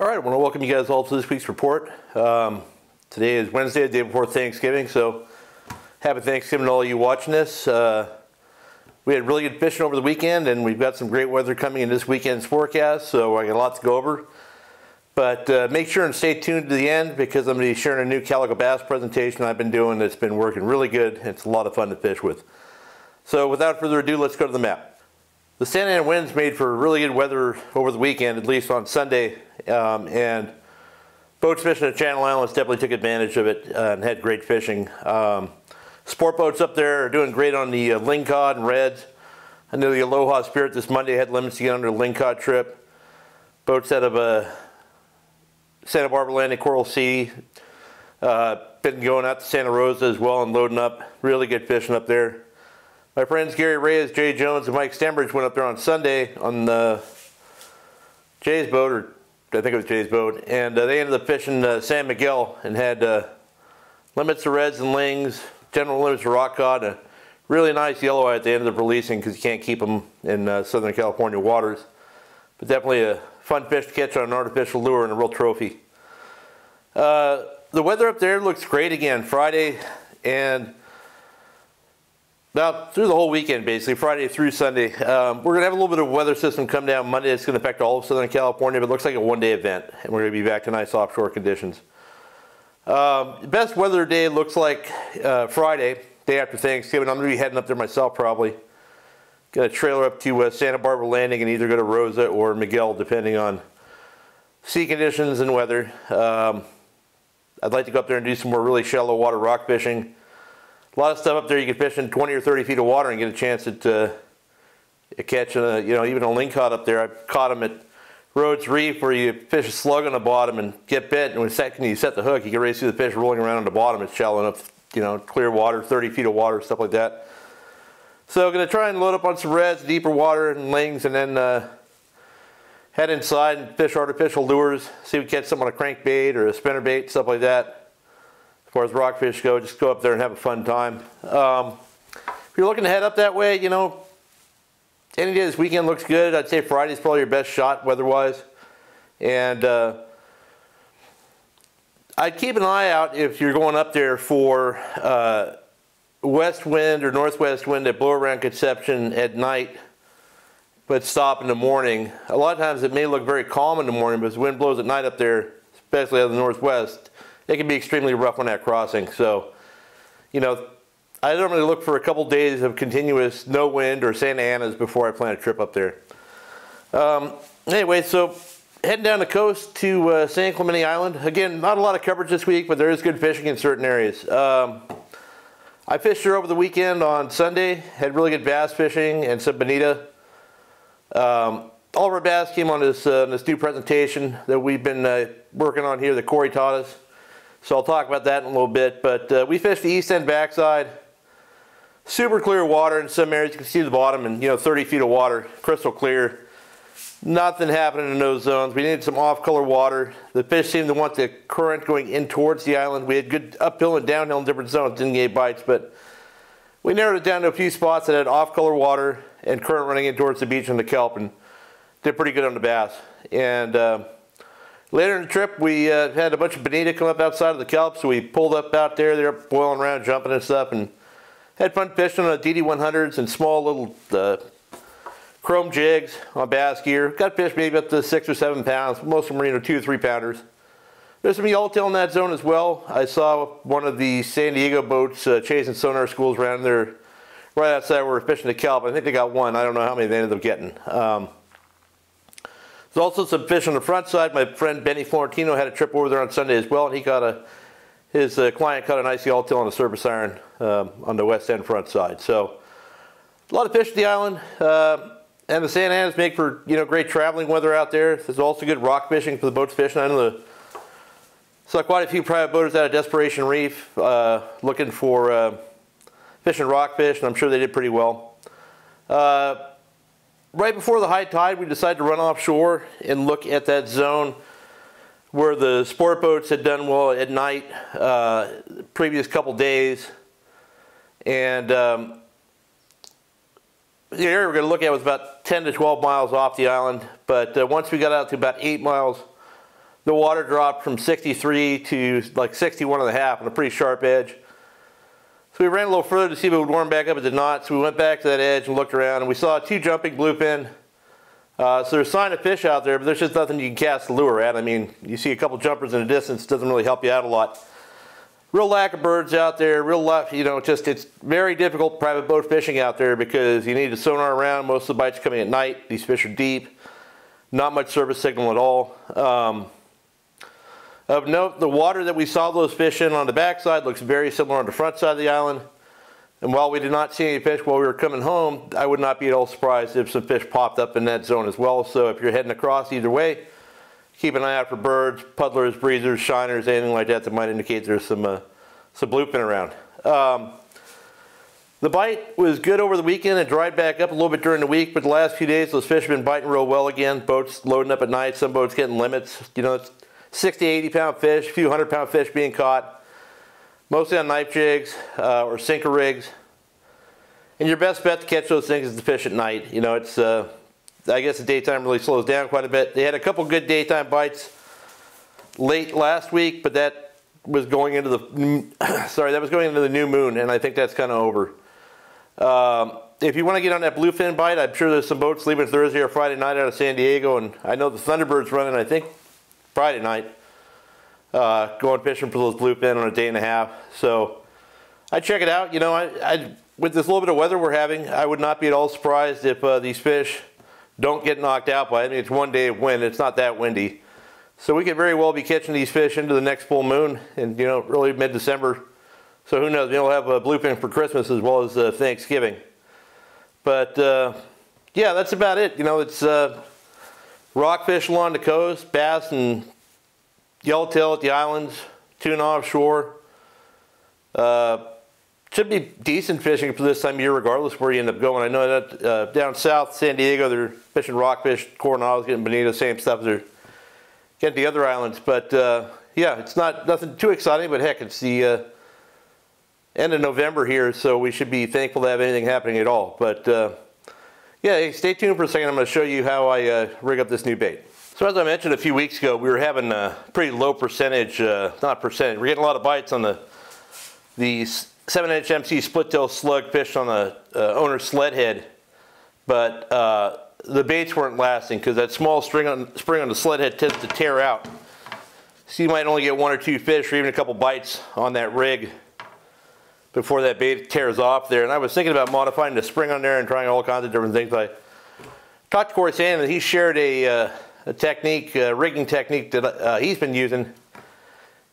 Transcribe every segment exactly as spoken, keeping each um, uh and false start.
All right, I want to welcome you guys all to this week's report. Um, today is Wednesday, the day before Thanksgiving, so happy Thanksgiving to all you watching this. Uh, we had really good fishing over the weekend, and we've got some great weather coming in this weekend's forecast, so I got a lot to go over. But uh, make sure and stay tuned to the end because I'm going to be sharing a new Calico Bass presentation I've been doing that's been working really good, and it's a lot of fun to fish with. So without further ado, let's go to the map. The Santa Ana winds made for really good weather over the weekend, at least on Sunday, um, and boats fishing at Channel Islands definitely took advantage of it uh, and had great fishing. Um, sport boats up there are doing great on the uh, Ling Cod and Reds. I know the Aloha Spirit this Monday had limits to get under the Ling Cod trip. Boats out of uh, Santa Barbara Landing, Coral Sea, uh, been going out to Santa Rosa as well and loading up. Really good fishing up there. My friends Gary Reyes, Jay Jones, and Mike Stambridge went up there on Sunday on the Jay's boat, or I think it was Jay's boat, and uh, they ended up fishing uh, San Miguel and had uh, limits of reds and lings, general limits of rock cod, and a really nice yellow eye that they ended up releasing because you can't keep them in uh, Southern California waters. But definitely a fun fish to catch on an artificial lure and a real trophy. Uh, the weather up there looks great again Friday and now, through the whole weekend, basically, Friday through Sunday. Um, we're going to have a little bit of a weather system come down Monday. It's going to affect all of Southern California, but it looks like a one-day event, and we're going to be back to nice offshore conditions. Um, best weather day looks like uh, Friday, day after Thanksgiving. I'm going to be heading up there myself, probably. Got a trailer up to uh, Santa Barbara Landing and either go to Rosa or Miguel, depending on sea conditions and weather. Um, I'd like to go up there and do some more really shallow water rock fishing. A lot of stuff up there you can fish in twenty or thirty feet of water and get a chance at uh, catching, a, you know, even a ling cod up there. I caught them at Rhodes Reef where you fish a slug on the bottom and get bit, and when you set the hook, you can really see the fish rolling around on the bottom. It's shallow enough, you know, clear water, thirty feet of water, stuff like that. So I'm going to try and load up on some reds, deeper water, and lings, and then uh, head inside and fish artificial lures, see if we catch some on a crankbait or a spinnerbait, stuff like that. As far as rockfish go, just go up there and have a fun time. Um, if you're looking to head up that way, you know, any day this weekend looks good. I'd say Friday's probably your best shot weather-wise. And uh, I'd keep an eye out if you're going up there for uh, west wind or northwest wind that blow around Conception at night, but stop in the morning. A lot of times it may look very calm in the morning, but as the wind blows at night up there, especially out of the northwest, it can be extremely rough on that crossing. So, you know, I normally look for a couple days of continuous no wind or Santa Ana's before I plan a trip up there. Um, anyway, so heading down the coast to uh, San Clemente Island. Again, not a lot of coverage this week, but there is good fishing in certain areas. Um, I fished here over the weekend on Sunday, had really good bass fishing and some bonita. Um, all of our bass came on this, uh, this new presentation that we've been uh, working on here that Corey taught us. So I'll talk about that in a little bit, but uh, we fished the east end backside. Super clear water in some areas. You can see the bottom and, you know, thirty feet of water, crystal clear. Nothing happening in those zones. We needed some off-color water. The fish seemed to want the current going in towards the island. We had good uphill and downhill in different zones. Didn't get bites, but we narrowed it down to a few spots that had off-color water and current running in towards the beach and the kelp, and did pretty good on the bass. And uh, later in the trip, we uh, had a bunch of bonita come up outside of the kelp, so we pulled up out there. They were boiling around, jumping and stuff, and had fun fishing on the D D one hundreds and small little uh, chrome jigs on bass gear. Got fish maybe up to six or seven pounds. Most of them were, you know, two or three pounders. There's some yellowtail in that zone as well. I saw one of the San Diego boats uh, chasing sonar schools around there right outside where we were fishing the kelp. I think they got one. I don't know how many they ended up getting. Um, There's also some fish on the front side. My friend Benny Florentino had a trip over there on Sunday as well, and he got a, his uh, client caught an icy yellowtail on a surface iron um, on the west end front side. So a lot of fish at the island, uh, and the Santa Ana's make for, you know, great traveling weather out there. There's also good rock fishing for the boats fishing. I know the, saw quite a few private boaters out of Desperation Reef uh, looking for uh, fishing rockfish, and I'm sure they did pretty well. Uh, Right before the high tide, we decided to run offshore and look at that zone where the sport boats had done well at night uh, the previous couple days. And um, the area we're going to look at was about ten to twelve miles off the island. But uh, once we got out to about eight miles the water dropped from sixty-three to like sixty-one and a half on a pretty sharp edge. So we ran a little further to see if it would warm back up. It did not. So we went back to that edge and looked around, and we saw two jumping bluefin. Uh, so there's a sign of fish out there, but there's just nothing you can cast the lure at. I mean, you see a couple jumpers in the distance, doesn't really help you out a lot. Real lack of birds out there, real lack, you know, just it's very difficult private boat fishing out there because you need to sonar around. Most of the bites coming at night. These fish are deep. Not much service signal at all. Um, of note, the water that we saw those fish in on the backside looks very similar on the front side of the island. And while we did not see any fish while we were coming home, I would not be at all surprised if some fish popped up in that zone as well. So if you're heading across either way, keep an eye out for birds, puddlers, breezers, shiners, anything like that that might indicate there's some, uh, some bluefin around. Um, the bite was good over the weekend. It dried back up a little bit during the week, but the last few days those fish have been biting real well again. Boats loading up at night, some boats getting limits. You know, it's sixty, eighty pound fish, a few hundred pound fish being caught. Mostly on knife jigs uh, or sinker rigs. And your best bet to catch those things is to fish at night. You know, it's, uh, I guess the daytime really slows down quite a bit. They had a couple good daytime bites late last week, but that was going into the, sorry, that was going into the new moon, and I think that's kind of over. Um, if you want to get on that bluefin bite, I'm sure there's some boats leaving Thursday or Friday night out of San Diego, and I know the Thunderbird's running, I think, Friday night. Uh, going fishing for those bluefin on a day and a half. So I check it out. You know, I, I, with this little bit of weather we're having, I would not be at all surprised if uh, these fish don't get knocked out by it. I mean, it's one day of wind. It's not that windy. So we could very well be catching these fish into the next full moon and, you know, early mid-December. So who knows? We'll have a bluefin for Christmas as well as uh, Thanksgiving. But, uh, yeah, that's about it. You know, it's uh, rockfish along the coast, bass and yellowtail at the islands, tuna offshore. Uh, should be decent fishing for this time of year, regardless of where you end up going. I know that uh, down south, San Diego, they're fishing rockfish, coronados, getting bonito, same stuff. They're getting the other islands, but uh, yeah, it's not nothing too exciting. But heck, it's the uh, end of November here, so we should be thankful to have anything happening at all. But uh, yeah, hey, stay tuned for a second. I'm going to show you how I uh, rig up this new bait. So as I mentioned a few weeks ago, we were having a pretty low percentage, uh, not percentage, we're getting a lot of bites on the the seven inch M C split tail slug fish on the uh, owner's sled head, but uh, the baits weren't lasting because that small string on, spring on the sled head tends to tear out. So you might only get one or two fish or even a couple bites on that rig before that bait tears off there. And I was thinking about modifying the spring on there and trying all kinds of different things. I talked to Corey Sandin and he shared a... Uh, a technique, uh, rigging technique that uh, he's been using,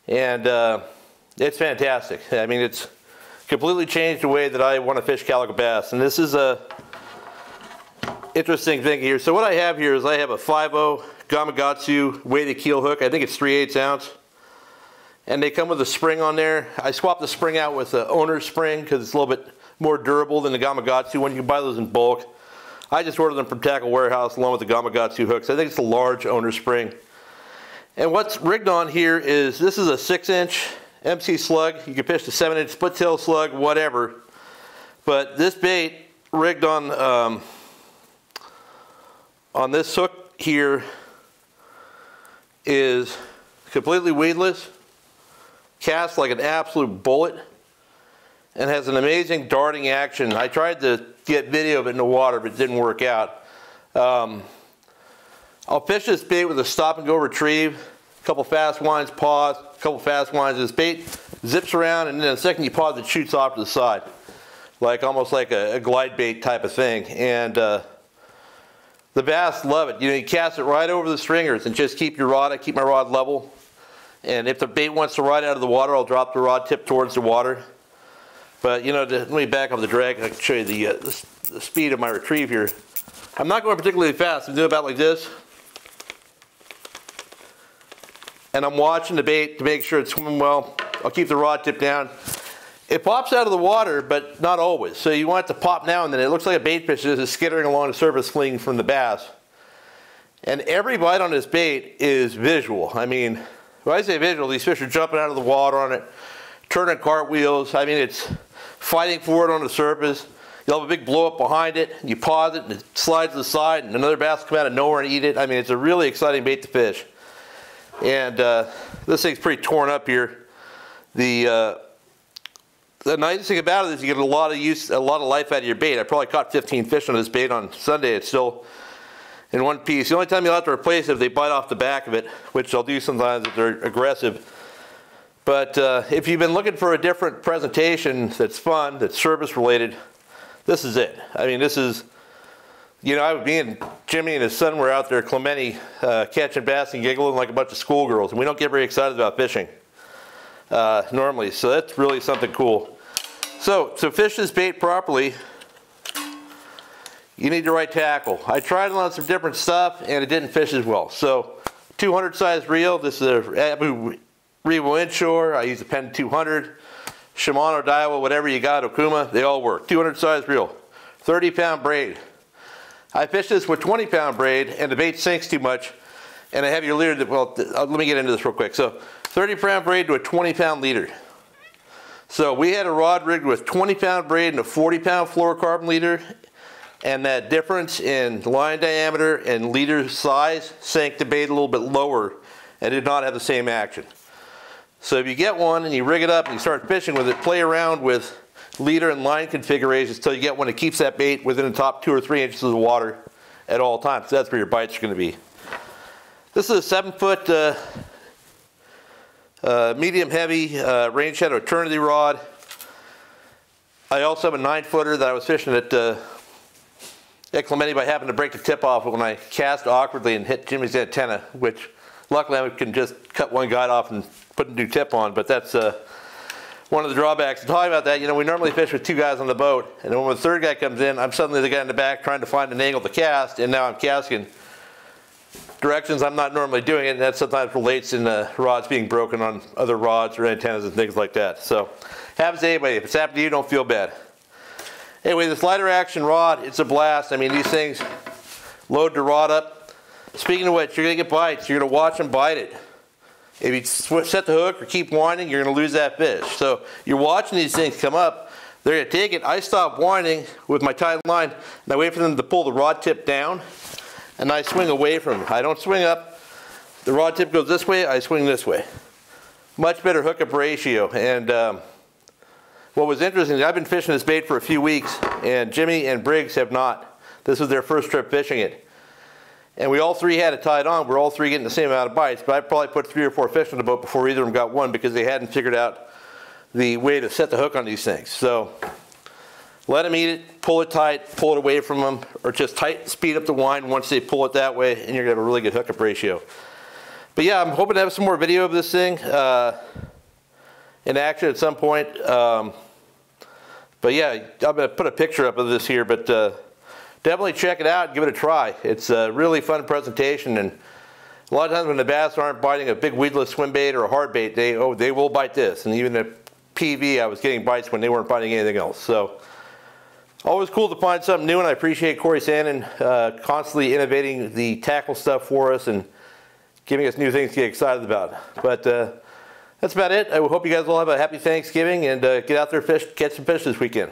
and uh, it's fantastic. I mean, it's completely changed the way that I want to fish calico bass, and this is a interesting thing here. So what I have here is I have a five oh Gamakatsu weighted keel hook. I think it's three eighths ounce, and they come with a spring on there. I swapped the spring out with the owner's spring because it's a little bit more durable than the Gamakatsu one. You can buy those in bulk. I just ordered them from Tackle Warehouse along with the Gamakatsu hooks. I think it's a large owner spring. And what's rigged on here is this is a six inch M C slug. You can fish the seven inch split tail slug, whatever. But this bait rigged on, um, on this hook here is completely weedless, casts like an absolute bullet, and has an amazing darting action. I tried to get video of it in the water, but it didn't work out. Um, I'll fish this bait with a stop and go retrieve, a couple fast winds, pause, a couple fast winds. This bait zips around, and then the second you pause, it shoots off to the side, like almost like a, a glide bait type of thing. And uh, the bass love it. You know, you cast it right over the stringers and just keep your rod. I keep my rod level, and if the bait wants to ride out of the water, I'll drop the rod tip towards the water. But, you know, to, let me back up the drag and I can show you the, uh, the, the speed of my retrieve here. I'm not going particularly fast. I'm doing about like this. And I'm watching the bait to make sure it's swimming well. I'll keep the rod tip down. It pops out of the water, but not always. So you want it to pop now and then. It looks like a bait fish is skittering along the surface fleeing from the bass. And every bite on this bait is visual. I mean, when I say visual, these fish are jumping out of the water on it, turning cartwheels. I mean, it's fighting for it on the surface. You'll have a big blow up behind it, and you pause it, and it slides to the side, and another bass come out of nowhere and eat it. I mean, it's a really exciting bait to fish. And uh, this thing's pretty torn up here. The uh, the nice thing about it is you get a lot of use, a lot of life out of your bait. I probably caught fifteen fish on this bait on Sunday. It's still in one piece. The only time you'll have to replace it if they bite off the back of it, which they'll do sometimes if they're aggressive. But uh, if you've been looking for a different presentation that's fun, that's service related, this is it. I mean, this is, you know, I would be and Jimmy and his son were out there, Clemente, uh, catching bass and giggling like a bunch of schoolgirls. And we don't get very excited about fishing uh, normally. So that's really something cool. So to fish this bait properly, you need the right tackle. I tried it on some different stuff and it didn't fish as well. So two hundred size reel, this is a Abu Revo Inshore. I use a Penn two hundred, Shimano, Daiwa, whatever you got, Okuma, they all work. two hundred size reel, thirty pound braid. I fished this with twenty pound braid and the bait sinks too much and a heavier leader. That, well, let me get into this real quick. So thirty pound braid to a twenty pound leader. So we had a rod rigged with twenty pound braid and a forty pound fluorocarbon leader. And that difference in line diameter and leader size sank the bait a little bit lower and did not have the same action. So if you get one and you rig it up and you start fishing with it, play around with leader and line configurations until you get one that keeps that bait within the top two or three inches of the water at all times. So that's where your bites are going to be. This is a seven foot uh, uh, medium heavy uh, Rainshadow eternity rod. I also have a nine footer that I was fishing at uh, at Clemente, but I happened to break the tip off when I cast awkwardly and hit Jimmy's antenna, which luckily I can just cut one guide off and put a new tip on, but that's uh, one of the drawbacks. And talking about that, you know, we normally fish with two guys on the boat, and then when the third guy comes in, I'm suddenly the guy in the back trying to find an angle to cast, and now I'm casting directions I'm not normally doing it, and that sometimes relates in uh, rods being broken on other rods or antennas and things like that. So, happens to anybody. If it's happened to you, don't feel bad. Anyway, this lighter action rod, it's a blast. I mean, these things load the rod up. Speaking of which, you're gonna get bites. You're gonna watch them bite it. If you set the hook or keep winding, you're gonna lose that fish. So you're watching these things come up. They're gonna take it. I stop winding with my tied line and I wait for them to pull the rod tip down and I swing away from them. I don't swing up. The rod tip goes this way, I swing this way. Much better hookup ratio. And um, what was interesting, I've been fishing this bait for a few weeks and Jimmy and Briggs have not. This was their first trip fishing it. And we all three had it tied on. We're all three getting the same amount of bites, but I probably put three or four fish on the boat before either of them got one because they hadn't figured out the way to set the hook on these things. So let them eat it, pull it tight, pull it away from them, or just tight, speed up the wind once they pull it that way, and you're gonna have a really good hookup ratio. But yeah, I'm hoping to have some more video of this thing uh, in action at some point. Um, but yeah, I'm gonna put a picture up of this here, but uh, definitely check it out and give it a try. It's a really fun presentation, and a lot of times when the bass aren't biting a big weedless swim bait or a hard bait, they oh they will bite this. And even the P V, I was getting bites when they weren't biting anything else. So always cool to find something new, and I appreciate Corey Sandin uh, constantly innovating the tackle stuff for us and giving us new things to get excited about. But uh, that's about it. I hope you guys all have a happy Thanksgiving and uh, get out there fish, catch some fish this weekend.